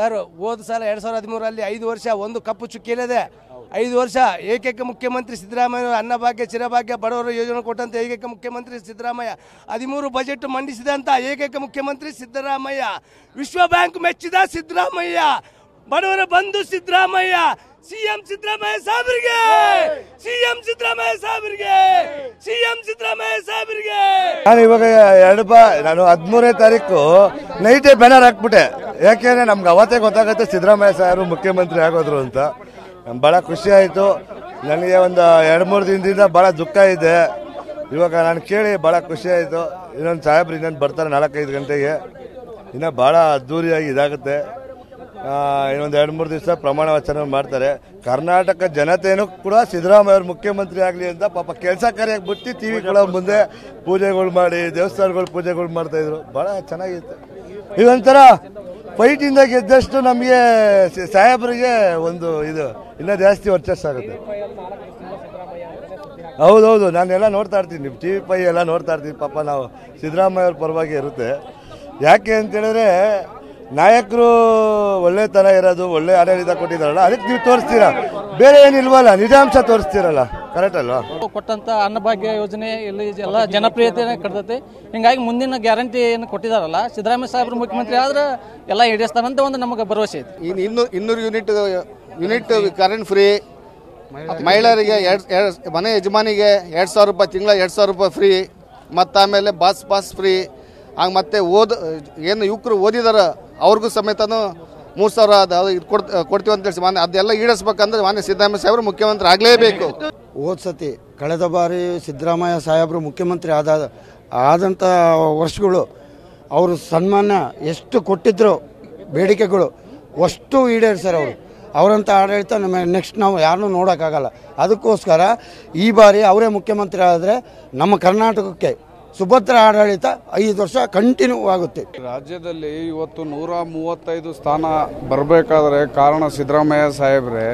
Sir ಹೋದ ಸಲ 2013 ಅಲ್ಲಿ 5 ವರ್ಷ ಒಂದು ಕಪ್ಪು ಚುಕ್ಕಿಯಲ್ಲದೆ 5 ವರ್ಷ ಏಕೈಕ ಮುಖ್ಯಮಂತ್ರಿ ಸಿದ್ದರಾಮಯ್ಯ ಅನ್ನಭಾಗ್ಯ ಚಿರಭಾಗ್ಯ ಬಡವರ ಯೋಜನೆ ಕೊಟ್ಟಂತ ಏಕೈಕ ಮುಖ್ಯಮಂತ್ರಿ ಸಿದ್ದರಾಮಯ್ಯ 13 ಬಜೆಟ್ ಮಂಡಿಸಿದಂತ ಏಕೈಕ ಮುಖ್ಯಮಂತ್ರಿ ಸಿದ್ದರಾಮಯ್ಯ ವಿಶ್ವ ಬ್ಯಾಂಕ್ ಮೆಚ್ಚಿದ ಸಿದ್ದರಾಮಯ್ಯ ಬಡವರ ಬಂಧು ಸಿದ್ದರಾಮಯ್ಯ ಸಿಎಂ ಸಿದ್ದರಾಮಯ್ಯ ಸಾಹೇಬರಿಗೆ ಸಿಎಂ ಸಿದ್ದರಾಮಯ್ಯ ಸಾಹೇಬರಿಗೆ ಸಿಎಂ ಸಿದ್ದರಾಮಯ್ಯ ಸಾಹೇಬರಿಗೆ ನಾನು ಇವಾಗ 13ನೇ ತಾರೀಕು ನೈಟ್ ಬ್ಯಾನರ್ ಹಾಕ್ಬಿಟ್ಟೆ ಯಾಕೆಂದ್ರೆ ನಮಗೆ ಅವತ್ತೇ ಗೊತ್ತಾಗುತ್ತೆ ಸಿದ್ದರಾಮಯ್ಯ ಸಾಹೇಬರು ಮುಖ್ಯಮಂತ್ರಿ ಆಗೋದ್ರು ಅಂತ ನಮ್ಗೆ ಭಾಳ ಖುಷಿ ಆಯಿತು. ನನಗೆ ಒಂದು 2-3 ದಿನದಿಂದ ಭಾಳ ದುಃಖ ಇದೆ. ಇವಾಗ ನಾನು ಕೇಳಿ ಭಾಳ ಖುಷಿ ಆಯಿತು. ಇನ್ನೊಂದು ಸಾಹೇಬ್ರು ಇನ್ನೊಂದು ಬರ್ತಾರೆ 4-5 ಗಂಟೆಗೆ. ಇನ್ನೂ ಭಾಳ ಅದ್ದೂರಿಯಾಗಿ ಇದಾಗುತ್ತೆ. ಇನ್ನೊಂದು 2-3 ದಿವಸ ಪ್ರಮಾಣ ವಚನ ಮಾಡ್ತಾರೆ. ಕರ್ನಾಟಕ ಜನತೆಯೂ ಕೂಡ ಸಿದ್ದರಾಮಯ್ಯ ಅವರು ಮುಖ್ಯಮಂತ್ರಿ ಆಗಲಿ ಅಂತ ಪಾಪ ಕೆಲಸ ಕಾರ್ಯಕ್ಕೆ ಬಿಟ್ಟು ಟಿವಿಗಳ ಮುಂದೆ ಪೂಜೆಗಳು ಮಾಡಿ ದೇವಸ್ಥಾನಗಳು ಪೂಜೆಗಳು ಮಾಡ್ತಾಯಿದ್ರು. ಭಾಳ ಚೆನ್ನಾಗಿತ್ತು. ಇದೊಂಥರ ಫೈಟಿಂದ ಗೆದ್ದಷ್ಟು ನಮಗೆ ಸಾಹೇಬರಿಗೆ ಒಂದು ಇದು ಇನ್ನೂ ಜಾಸ್ತಿ ವರ್ಚಸ್ ಆಗುತ್ತೆ. ಹೌದೌದು, ನಾನೆಲ್ಲ ನೋಡ್ತಾ ಇರ್ತೀನಿ ಟಿ ವಿ ಪೈ ಎಲ್ಲ ನೋಡ್ತಾ ಇರ್ತೀನಿ. ಪಾಪ ನಾವು ಸಿದ್ದರಾಮಯ್ಯ ಅವ್ರ ಪರವಾಗಿ ಇರುತ್ತೆ. ಯಾಕೆ ಅಂತೇಳಿದ್ರೆ ನಾಯಕರು ಒಳ್ಳೆತನ ಇರೋದು, ಒಳ್ಳೆ ಆಡಳಿತ ಕೊಟ್ಟಿದ್ದಾರಲ್ಲ, ಅದಕ್ಕೆ ನೀವು ತೋರಿಸ್ತೀರಾ, ಬೇರೆ ಏನಿಲ್ವಲ್ಲ, ನಿಜಾಂಶ ತೋರಿಸ್ತೀರಲ್ಲ, ಕರೆಕ್ಟ್ ಅಲ್ವಾ? ಕೊಟ್ಟಂತ ಅನ್ನಭಾಗ್ಯ ಯೋಜನೆ ಇಲ್ಲಿ ಎಲ್ಲ ಜನಪ್ರಿಯತೆಯನ್ನು ಕಟ್ಟತೈತಿ. ಹಿಂಗಾಗಿ ಮುಂದಿನ ಗ್ಯಾರಂಟಿ ಏನು ಕೊಟ್ಟಿದಾರಲ್ಲ ಸಿದ್ದರಾಮಯ್ಯ ಸಾಹೇಬ್ರು ಮುಖ್ಯಮಂತ್ರಿ ಆದ್ರೆ ಎಲ್ಲ ಈಡೇರಿಸ್ತಾರಂತ ಒಂದು ನಮಗೆ ಭರವಸೆ ಐತಿ. ಇನ್ನು 200 ಯೂನಿಟ್ ಕರೆಂಟ್ ಫ್ರೀ, ಮಹಿಳೆಯರಿಗೆ ಮನೆ ಯಜಮಾನಿಗೆ 2000 ರೂಪಾಯಿ ತಿಂಗಳ 2000 ರೂಪಾಯಿ ಫ್ರೀ, ಮತ್ತು ಆಮೇಲೆ ಬಸ್ ಫ್ರೀ, ಹಾಗೆ ಮತ್ತೆ ಏನು ಯುವಕರು ಓದಿದಾರ ಅವ್ರಿಗೂ ಸಮೇತನೂ 3000 ಅದು ಇದು ಕೊಡ್ತೀವಿ ಅಂತೇಳಿ ಮಾನ್ಯ ಅದೆಲ್ಲ ಈಡೇರಿಸ್ಬೇಕಂದ್ರೆ ಮಾನ್ಯ ಸಿದ್ದರಾಮಯ್ಯ ಸಾಹೇಬರು ಮುಖ್ಯಮಂತ್ರಿ ಆಗಲೇಬೇಕು. ಓದ್ಸತಿ ಕಳೆದ ಬಾರಿ ಸಿದ್ದರಾಮಯ್ಯ ಸಾಹೇಬರು ಮುಖ್ಯಮಂತ್ರಿ ಆದಂಥ ವರ್ಷಗಳು ಅವರು ಸನ್ಮಾನ ಎಷ್ಟು ಕೊಟ್ಟಿದ್ರು, ಬೇಡಿಕೆಗಳು ಅಷ್ಟು ಈಡೇರಿಸ್ಯಾರ ಅವರು. ಅವರಂಥ ಆಡಳಿತ ನಮ್ಮ ನೆಕ್ಸ್ಟ್ ನಾವು ಯಾರನ್ನೂ ನೋಡೋಕ್ಕಾಗಲ್ಲ. ಅದಕ್ಕೋಸ್ಕರ ಈ ಬಾರಿ ಅವರೇ ಮುಖ್ಯಮಂತ್ರಿ ಆದರೆ ನಮ್ಮ ಕರ್ನಾಟಕಕ್ಕೆ ಸುಭದ್ರ ಆಡಳಿತ 5 ವರ್ಷ ಕಂಟಿನ್ಯೂ ಆಗುತ್ತೆ. ರಾಜ್ಯದಲ್ಲಿ ಇವತ್ತು 135 ಸ್ಥಾನ ಬರಬೇಕಾದ್ರೆ ಕಾರಣ ಸಿದ್ದರಾಮಯ್ಯ ಸಾಹೇಬ್ರೆ.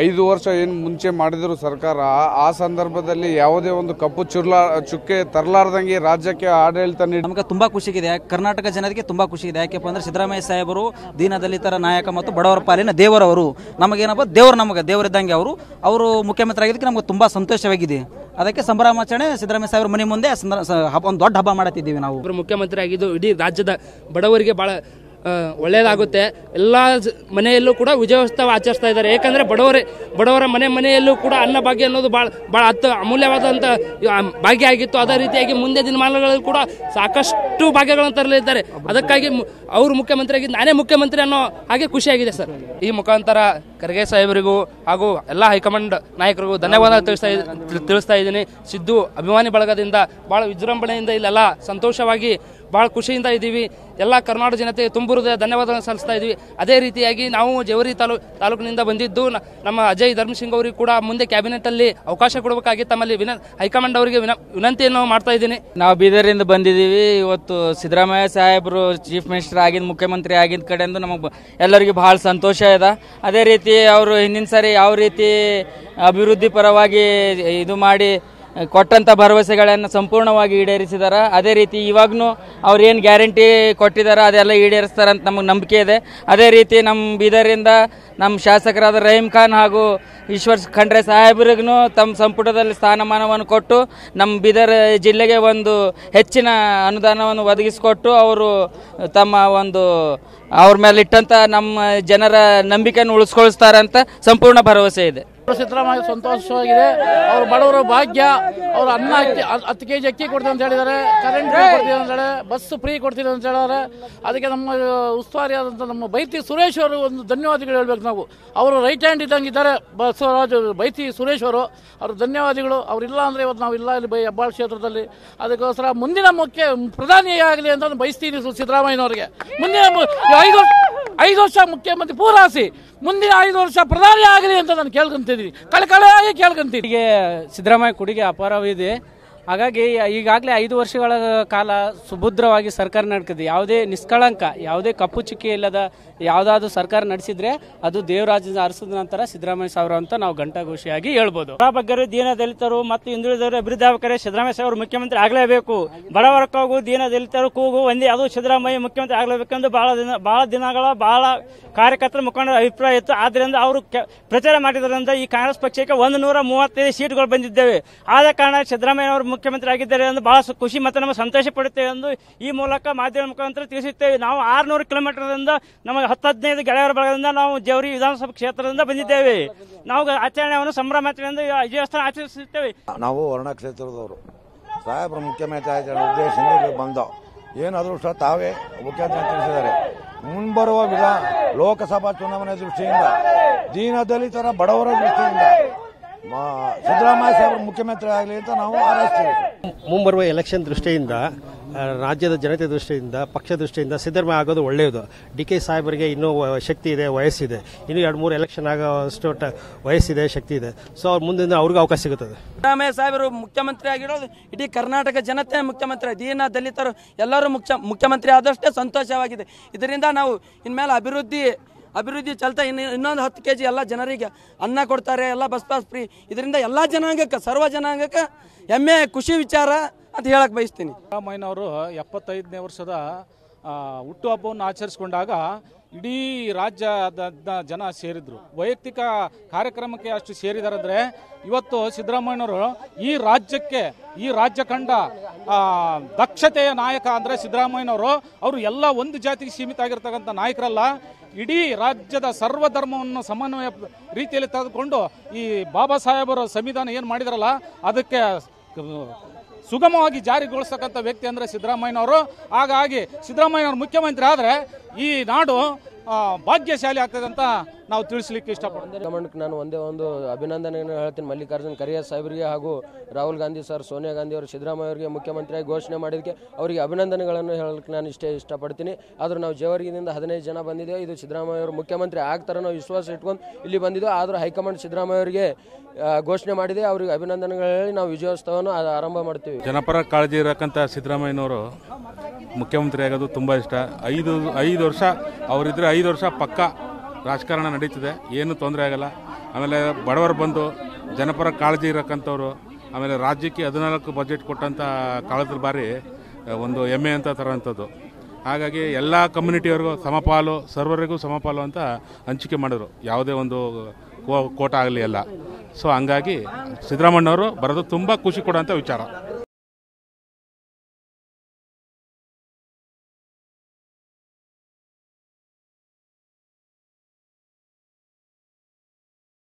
5 ವರ್ಷ ಏನು ಮುಂಚೆ ಮಾಡಿದ್ರು ಸರ್ಕಾರ, ಆ ಸಂದರ್ಭದಲ್ಲಿ ಯಾವುದೇ ಒಂದು ಕಪ್ಪು ಚುಕ್ಕೆ ತರಲಾರ್ದಂಗೆ ರಾಜ್ಯಕ್ಕೆ ಆಡಳಿತ ನೀಡಿ ನಮಗೆ ತುಂಬಾ ಖುಷಿಗಿದೆ. ಕರ್ನಾಟಕ ಜನರಿಗೆ ತುಂಬಾ ಖುಷಿ ಇದೆ. ಯಾಕೆಪ್ಪ ಅಂದ್ರೆ ಸಿದ್ದರಾಮಯ್ಯ ಸಾಹೇಬರು ದೀನದಲಿತರ ನಾಯಕ ಮತ್ತು ಬಡವರ ಪಾಲಿನ ದೇವರವರು. ನಮಗೇನಪ್ಪ ದೇವರಿದ್ದಂಗೆ ಅವರು ಮುಖ್ಯಮಂತ್ರಿ ಆಗಿದ್ದಕ್ಕೆ ನಮಗೆ ತುಂಬಾ ಸಂತೋಷವಾಗಿದೆ. ಅದಕ್ಕೆ ಸಂಭ್ರಮಾಚರಣೆ ಸಿದ್ದರಾಮಯ್ಯ ಸಾಹೇಬ್ರ ಮನೆ ಮುಂದೆ ಒಂದು ದೊಡ್ಡ ಹಬ್ಬ ಮಾಡುತ್ತಿದ್ದೀವಿ. ನಾವು ಮುಖ್ಯಮಂತ್ರಿ ಆಗಿದ್ದು ಇಡೀ ರಾಜ್ಯದ ಬಡವರಿಗೆ ಭಾಳ ಒಳ್ಳೆಯದಾಗುತ್ತೆ. ಎಲ್ಲ ಮನೆಯಲ್ಲೂ ಕೂಡ ವಿಜಯೋತ್ಸವ ಆಚರಿಸ್ತಾ ಇದ್ದಾರೆ. ಯಾಕಂದರೆ ಬಡವರ ಮನೆಯಲ್ಲೂ ಕೂಡ ಅನ್ನಭಾಗ್ಯ ಅನ್ನೋದು ಭಾಳ ಅಮೂಲ್ಯವಾದಂಥ ಭಾಗ್ಯ ಆಗಿತ್ತು. ಅದೇ ರೀತಿಯಾಗಿ ಮುಂದೆ ದಿನಮಾನಗಳಲ್ಲಿ ಕೂಡ ಸಾಕಷ್ಟು ಭಾಗ್ಯಗಳನ್ನು ತರಲಿದ್ದಾರೆ. ಅದಕ್ಕಾಗಿ ಅವರು ಮುಖ್ಯಮಂತ್ರಿ ಆಗಿದ್ದು ನಾನೇ ಮುಖ್ಯಮಂತ್ರಿ ಅನ್ನೋ ಹಾಗೆ ಖುಷಿಯಾಗಿದೆ ಸರ್. ಈ ಮುಖಾಂತರ ಖರ್ಗೆ ಸಾಹೇಬರಿಗೂ ಹಾಗೂ ಎಲ್ಲ ಹೈಕಮಾಂಡ್ ನಾಯಕರಿಗೂ ಧನ್ಯವಾದ ತಿಳಿಸ್ತಾ ಇದ್ದೀನಿ. ಸಿದ್ದು ಅಭಿಮಾನಿ ಬಳಗದಿಂದ ಭಾಳ ವಿಜೃಂಭಣೆಯಿಂದ ಇಲ್ಲೆಲ್ಲ ಸಂತೋಷವಾಗಿ ಭಾಳ ಖುಷಿಯಿಂದ ಇದ್ದೀವಿ. ಎಲ್ಲ ಕರ್ನಾಟಕ ಜನತೆ ತುಂಬುರದ ಧನ್ಯವಾದಗಳನ್ನು ಸಲ್ಲಿಸ್ತಾ ಇದ್ದೀವಿ. ಅದೇ ರೀತಿಯಾಗಿ ನಾವು ಜವರಿ ತಾಲೂಕಿನಿಂದ ಬಂದಿದ್ದು, ನಮ್ಮ ಅಜಯ್ ಧರ್ಮಸಿಂಗ್ ಅವರಿಗೆ ಕೂಡ ಮುಂದೆ ಕ್ಯಾಬಿನೆಟಲ್ಲಿ ಅವಕಾಶ ಕೊಡಬೇಕಾಗಿ ತಮ್ಮಲ್ಲಿ ಹೈಕಮಾಂಡ್ ಅವರಿಗೆ ವಿನಂತಿಯನ್ನು ಮಾಡ್ತಾ ಇದ್ದೀನಿ. ನಾವು ಬೀದರಿಂದ ಬಂದಿದ್ದೀವಿ. ಇವತ್ತು ಸಿದ್ದರಾಮಯ್ಯ ಸಾಹೇಬರು ಚೀಫ್ ಮಿನಿಸ್ಟರ್ ಆಗಿದ್ದು, ಮುಖ್ಯಮಂತ್ರಿ ಆಗಿದ್ದ ಕಡೆಯಿಂದ ನಮಗೆ ಎಲ್ಲರಿಗೂ ಭಾಳ ಸಂತೋಷ ಇದೆ. ಅದೇ ರೀತಿ ಅವರು ಹಿಂದಿನ ಸಾರಿ ಯಾವ ರೀತಿ ಅಭಿವೃದ್ಧಿ ಪರವಾಗಿ ಇದು ಮಾಡಿ ಕೊಟ್ಟಂಥ ಭರವಸೆಗಳನ್ನು ಸಂಪೂರ್ಣವಾಗಿ ಈಡೇರಿಸಿದ್ದಾರೆ. ಅದೇ ರೀತಿ ಇವಾಗೂ ಅವ್ರೇನು ಗ್ಯಾರಂಟಿ ಕೊಟ್ಟಿದ್ದಾರೆ ಅದೆಲ್ಲ ಈಡೇರಿಸ್ತಾರಂತ ನಮಗೆ ನಂಬಿಕೆ ಇದೆ. ಅದೇ ರೀತಿ ನಮ್ಮ ಬೀದರಿಂದ ನಮ್ಮ ಶಾಸಕರಾದ ರಹೀಮ್ ಖಾನ್ ಹಾಗೂ ಈಶ್ವರ್ ಖಂಡ್ರೆ ಸಾಹೇಬ್ರಿಗೂ ತಮ್ಮ ಸಂಪುಟದಲ್ಲಿ ಸ್ಥಾನಮಾನವನ್ನು ಕೊಟ್ಟು ನಮ್ಮ ಬೀದರ್ ಜಿಲ್ಲೆಗೆ ಒಂದು ಹೆಚ್ಚಿನ ಅನುದಾನವನ್ನು ಒದಗಿಸಿಕೊಟ್ಟು ಅವರು ತಮ್ಮ ಒಂದು ಅವ್ರ ಮೇಲೆ ಇಟ್ಟಂಥ ನಮ್ಮ ಜನರ ನಂಬಿಕೆಯನ್ನು ಉಳಿಸ್ಕೊಳ್ತಾರಂತ ಸಂಪೂರ್ಣ ಭರವಸೆ ಇದೆ. ಸಿದ್ದರಾಮಯ್ಯ ಸಂತೋಷವಾಗಿದೆ. ಅವ್ರ ಬಡವರ ಭಾಗ್ಯ, ಅವ್ರ ಅನ್ನ 10 ಕೆಜಿ ಅಕ್ಕಿ ಕೊಡ್ತೀವಿ ಅಂತ ಹೇಳಿದ್ದಾರೆ, ಕರೆಂಟ್ ಕೊಡ್ತೀವಿ ಅಂತ ಹೇಳಿದ್ದಾರೆ, ಬಸ್ ಫ್ರೀ ಕೊಡ್ತೀವಿ ಅಂತ ಹೇಳಿದ್ದಾರೆ. ಅದಕ್ಕೆ ನಮ್ಮ ಉಸ್ತುವಾರಿ ಆದಂಥ ನಮ್ಮ ಬೈತಿ ಸುರೇಶ್ ಅವರು ಒಂದು ಧನ್ಯವಾದಗಳು ಹೇಳ್ಬೇಕು. ನಾವು ಅವರು ರೈಟ್ ಹ್ಯಾಂಡ್ ಇದ್ದಂಗೆ ಇದ್ದಾರೆ. ಬಸವರಾಜು ಬೈತಿ ಸುರೇಶ್ ಅವರು ಅವ್ರ ಧನ್ಯವಾದಗಳು. ಅವರಿಲ್ಲ ಅಂದರೆ ಇವತ್ತು ನಾವು ಇಲ್ಲ ಇಲ್ಲಿ ಹೆಬ್ಬಾಳ ಕ್ಷೇತ್ರದಲ್ಲಿ. ಅದಕ್ಕೋಸ್ಕರ ಮುಂದಿನ ಪ್ರಧಾನಿ ಆಗಲಿ ಅಂತ ಬಯಸ್ತೀನಿ ಸಿದ್ದರಾಮಯ್ಯನವರಿಗೆ. ಮುಂದಿನ 5 ವರ್ಷ ಮುಖ್ಯಮಂತ್ರಿ ಪೂರೈಸಿ ಮುಂದಿನ 5 ವರ್ಷ ಪ್ರಧಾನಿ ಆಗಲಿ ಅಂತ ನಾನು ಕೇಳ್ಕೊಂತಿದ್ದೀನಿ, ಕಳಕಳಿಯಾಗಿ ಕೇಳ್ಕೊಂತೀನಿ. ಸಿದ್ದರಾಮಯ್ಯ ಕೊಡುಗೆ ಅಪಾರವಿದೆ. ಹಾಗಾಗಿ ಈಗಾಗಲೇ 5 ವರ್ಷಗಳ ಕಾಲ ಸುಭದ್ರವಾಗಿ ಸರ್ಕಾರ ನಡೆದಿದೆ. ಯಾವುದೇ ನಿಷ್ಕಳಂಕ, ಯಾವುದೇ ಕಪ್ಪು ಚುಕ್ಕೆ ಇಲ್ಲದ ಯಾವುದಾದ್ರೂ ಸರ್ಕಾರ ನಡೆಸಿದ್ರೆ ಅದು ದೇವರಾಜನ ಅರಸದ ನಂತರ ಸಿದ್ದರಾಮಯ್ಯ ಸಾವ್ರ ಅಂತ ನಾವು ಘಂಟಾಘೋಷಿಯಾಗಿ ಹೇಳ್ಬೋದು. ಬಡಬಗ್ಗರು, ದೀನ ದಲಿತರು ಮತ್ತು ಹಿಂದುಳಿದವರು ಅಭಿವೃದ್ಧಿ ಆಗಬೇಕಾದ್ರೆ ಸಿದ್ದರಾಮಯ್ಯ ಸಾವ್ರ ಮುಖ್ಯಮಂತ್ರಿ ಆಗಲೇಬೇಕು. ಬಡವರ ಕೂಗು, ದೀನ ದಲಿತರ ಕೂಗು ಒಂದೇ, ಅದು ಸಿದ್ದರಾಮಯ್ಯ ಮುಖ್ಯಮಂತ್ರಿ ಆಗಲೇಬೇಕೆಂದು ಬಹಳ ದಿನಗಳ ಕಾರ್ಯಕರ್ತರ ಮುಖಂಡರ ಅಭಿಪ್ರಾಯ ಇತ್ತು. ಆದ್ದರಿಂದ ಅವರು ಪ್ರಚಾರ ಮಾಡಿದ್ರಿಂದ ಈ ಕಾಂಗ್ರೆಸ್ ಪಕ್ಷಕ್ಕೆ 135 ಸೀಟ್ಗಳು ಬಂದಿದ್ದೇವೆ. ಆದ ಕಾರಣ ಸಿದ್ದರಾಮಯ್ಯ ಅವರು ಮುಖ್ಯಮಂತ್ರಿ ಆಗಿದ್ದಾರೆ ಎಂದು ಬಹಳ ಖುಷಿ ಮತ್ತು ನಮ್ಮ ಸಂತೋಷ ಪಡುತ್ತೇವೆ ಎಂದು ಈ ಮೂಲಕ ಮಾಧ್ಯಮ ಮುಖಾಂತರ ತಿಳಿಸುತ್ತೇವೆ. ನಾವು 600 ಕಿಲೋಮೀಟರ್ದಿಂದ ನಮ್ಮ 10-15 ಗೆಳೆಯರ ಬಳಗದಿಂದ ನಾವು ಜವರಿ ವಿಧಾನಸಭಾ ಕ್ಷೇತ್ರದಿಂದ ಬಂದಿದ್ದೇವೆ. ನಾವು ಆಚರಣೆಯನ್ನು ಸಂಭ್ರಮಾಚರಣೆಯಿಂದ ವಿಜಯೋತ್ಸವ ಆಚರಿಸುತ್ತೇವೆ. ನಾವು ವರ್ಣ ಕ್ಷೇತ್ರದವರು, ಸಾಹೇಬರು ಮುಖ್ಯಮಂತ್ರಿ ಆಗಿದ್ದಾರೆ ಉದ್ದೇಶದಿಂದ ಬಂದ ಏನಾದರೂ ಸಹ ತಾವೇ ಮುಖ್ಯಮಂತ್ರಿ ತಿಳಿಸಿದ್ದಾರೆ. ಮುಂಬರುವ ಲೋಕಸಭಾ ಚುನಾವಣೆ ದೃಷ್ಟಿಯಿಂದ, ದೀನ ದಲಿತರ ಬಡವರ ದೃಷ್ಟಿಯಿಂದ ಸಿದ್ದರಾಮಯ್ಯ ಸಾಹೇಬರು ಮುಖ್ಯಮಂತ್ರಿ ಆಗಲಿ ಅಂತ ನಾವು ಆರೈಸ್ತೀವಿ. ಮುಂಬರುವ ಎಲೆಕ್ಷನ್ ದೃಷ್ಟಿಯಿಂದ, ರಾಜ್ಯದ ಜನತೆ ದೃಷ್ಟಿಯಿಂದ, ಪಕ್ಷ ದೃಷ್ಟಿಯಿಂದ ಸಿದ್ದರಾಮಯ್ಯ ಆಗೋದು ಒಳ್ಳೆಯದು. ಡಿಕೆ ಸಾಹೇಬರಿಗೆ ಇನ್ನೂ ಶಕ್ತಿ ಇದೆ, ವಯಸ್ಸಿದೆ. ಇನ್ನೂ 2-3 ಎಲೆಕ್ಷನ್ ಆಗೋಷ್ಟು ವಯಸ್ಸಿದೆ, ಶಕ್ತಿ ಇದೆ. ಸೊ ಅವ್ರ ಮುಂದಿನ ಅವ್ರಿಗೂ ಅವಕಾಶ ಸಿಗುತ್ತದೆ. ಸಿದ್ದರಾಮಯ್ಯ ಸಾಹೇಬರು ಮುಖ್ಯಮಂತ್ರಿ ಆಗಿರೋದು ಇಡೀ ಕರ್ನಾಟಕ ಜನತೆ ಮುಖ್ಯಮಂತ್ರಿ, ದೀನ ದಲಿತರು ಎಲ್ಲರೂ ಮುಖ್ಯಮಂತ್ರಿ ಆದಷ್ಟೇ ಸಂತೋಷವಾಗಿದೆ. ಇದರಿಂದ ನಾವು ಇನ್ಮೇಲೆ ಅಭಿವೃದ್ಧಿ ಚಲ್ತಾ ಇನ್ನೊಂದು 10 kg ಎಲ್ಲ ಜನರಿಗೆ ಅನ್ನ ಕೊಡ್ತಾರೆ, ಎಲ್ಲ ಬಸ್ ಪಾಸ್ ಫ್ರೀ. ಇದರಿಂದ ಎಲ್ಲ ಜನಾಂಗಕ್ಕೆ, ಸರ್ವ ಜನಾಂಗಕ್ಕೆ ಹೆಮ್ಮೆ, ಖುಷಿ ವಿಚಾರ ಅಂತ ಹೇಳಕ್ಕೆ ಬಯಸ್ತೀನಿ. ಸಿದ್ದರಾಮಯ್ಯನವರು 75ನೇ ವರ್ಷದ ಹುಟ್ಟುಹಬ್ಬವನ್ನು ಆಚರಿಸಿಕೊಂಡಾಗ ಇಡೀ ರಾಜ್ಯದ ಜನ ಸೇರಿದ್ರು. ವೈಯಕ್ತಿಕ ಕಾರ್ಯಕ್ರಮಕ್ಕೆ ಅಷ್ಟು ಸೇರಿದಾರಂದರೆ ಇವತ್ತು ಸಿದ್ದರಾಮಯ್ಯನವರು ಈ ರಾಜ್ಯ ಕಂಡ ದಕ್ಷತೆಯ ನಾಯಕ ಅಂದರೆ ಸಿದ್ದರಾಮಯ್ಯನವರು. ಅವರು ಎಲ್ಲ ಒಂದು ಜಾತಿಗೆ ಸೀಮಿತ ಆಗಿರ್ತಕ್ಕಂಥ ನಾಯಕರಲ್ಲ, ಇಡೀ ರಾಜ್ಯದ ಸರ್ವಧರ್ಮವನ್ನು ಸಮನ್ವಯ ರೀತಿಯಲ್ಲಿ ತೆಗೆದುಕೊಂಡು ಈ ಬಾಬಾ ಸಾಹೇಬರ ಸಂವಿಧಾನ ಏನು ಮಾಡಿದ್ರಲ್ಲ ಅದಕ್ಕೆ ಸುಗಮವಾಗಿ ಜಾರಿಗೊಳಿಸ್ತಕ್ಕಂಥ ವ್ಯಕ್ತಿ ಅಂದರೆ ಸಿದ್ದರಾಮಯ್ಯನವರು. ಹಾಗಾಗಿ ಸಿದ್ದರಾಮಯ್ಯನವರು ಮುಖ್ಯಮಂತ್ರಿ ಆದರೆ ಈ ನಾಡು ಭಾಗ್ಯಶಾಲಿ ಆಗ್ತದೆ ಅಂತ ನಾವು ತಿಳಿಸ್ಲಿಕ್ಕೆ ಇಷ್ಟಪಡ್ತೀವಿ. ನಾನು ಒಂದೇ ಅಭಿನಂದನೆಯನ್ನು ಹೇಳ್ತೀನಿ ಮಲ್ಲಿಕಾರ್ಜುನ್ ಖರ್ಗೆ ಸಾಹೇಬರಿಗೆ ಹಾಗೂ ರಾಹುಲ್ ಗಾಂಧಿ ಸರ್, ಸೋನಿಯಾ ಗಾಂಧಿ ಅವರು ಸಿದ್ದರಾಮಯ್ಯ ಅವರಿಗೆ ಮುಖ್ಯಮಂತ್ರಿಯಾಗಿ ಘೋಷಣೆ ಮಾಡಿದ್ದಕ್ಕೆ ಅವರಿಗೆ ಅಭಿನಂದನೆಗಳನ್ನು ಹೇಳಲಿಕ್ಕೆ ನಾನು ಇಷ್ಟೇ ಇಷ್ಟಪಡ್ತೀನಿ. ಆದರೂ ನಾವು ಜೇವರ್ಗಿನಿಂದ 15 ಜನ ಬಂದಿದ್ದೇವೆ. ಇದು ಸಿದ್ದರಾಮಯ್ಯ ಅವರು ಮುಖ್ಯಮಂತ್ರಿ ಆಗ್ತಾರೆ ನಾವು ವಿಶ್ವಾಸ ಇಟ್ಕೊಂಡು ಇಲ್ಲಿ ಬಂದಿದ್ದೆವು. ಆದರೂ ಹೈಕಮಾಂಡ್ ಸಿದ್ದರಾಮಯ್ಯ ಅವರಿಗೆ ಘೋಷಣೆ ಮಾಡಿದೆ, ಅವರಿಗೆ ಅಭಿನಂದನೆಗಳು ಹೇಳಿ ನಾವು ವಿಜಯೋತ್ಸವವನ್ನು ಆರಂಭ ಮಾಡ್ತೀವಿ. ಜನಪರ ಕಾಳಜಿ ಇರಕ್ಕಂಥ ಸಿದ್ದರಾಮಯ್ಯನವರು ಮುಖ್ಯಮಂತ್ರಿ ಆಗೋದು ತುಂಬ ಇಷ್ಟ. 5 ವರ್ಷ ಅವರಿದ್ದರೆ 5 ವರ್ಷ ಪಕ್ಕ ರಾಜಕಾರಣ ನಡೀತದೆ, ಏನು ತೊಂದರೆ ಆಗಲ್ಲ. ಆಮೇಲೆ ಬಡವರು ಬಂದು ಜನಪರ ಕಾಳಜಿ ಇರಕ್ಕಂಥವ್ರು, ಆಮೇಲೆ ರಾಜ್ಯಕ್ಕೆ 14 ಬಜೆಟ್ ಕೊಟ್ಟಂಥ ಕಾಲದ ಬಾರಿ ಒಂದು ಹೆಮ್ಮೆ ಅಂತ ತರೋಂಥದ್ದು. ಹಾಗಾಗಿ ಎಲ್ಲ ಕಮ್ಯುನಿಟಿಯವ್ರಿಗೂ ಸಮಪಾಲು, ಸರ್ವರಿಗೂ ಸಮಪಾಲು ಅಂತ ಹಂಚಿಕೆ ಮಾಡಿದ್ರು, ಯಾವುದೇ ಒಂದು ಕೋಟ ಆಗಲಿ ಎಲ್ಲ. ಸೊ ಹಂಗಾಗಿ ಸಿದ್ದರಾಮಯ್ಯನವರು ಬರೋದು ತುಂಬ ಖುಷಿ ಕೊಡೋಂಥ ವಿಚಾರ.